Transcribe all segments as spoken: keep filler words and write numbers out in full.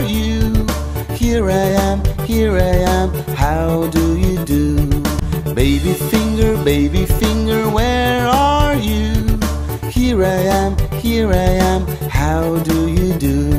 you? Here I am, here I am, how do you do? Baby Finger, Baby Finger, where are you? Here I am, here I am, how do you do?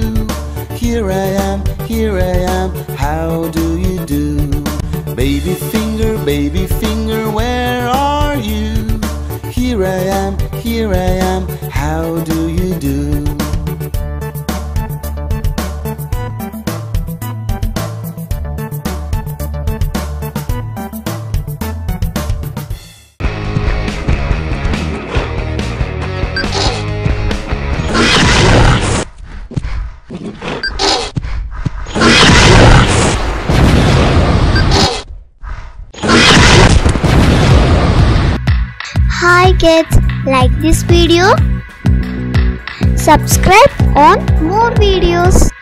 Here I am, here I am, how do you do? Baby Finger, Baby Finger, where are you? Here I am, here I am, how do you do? Hi kids, like this video, subscribe on more videos.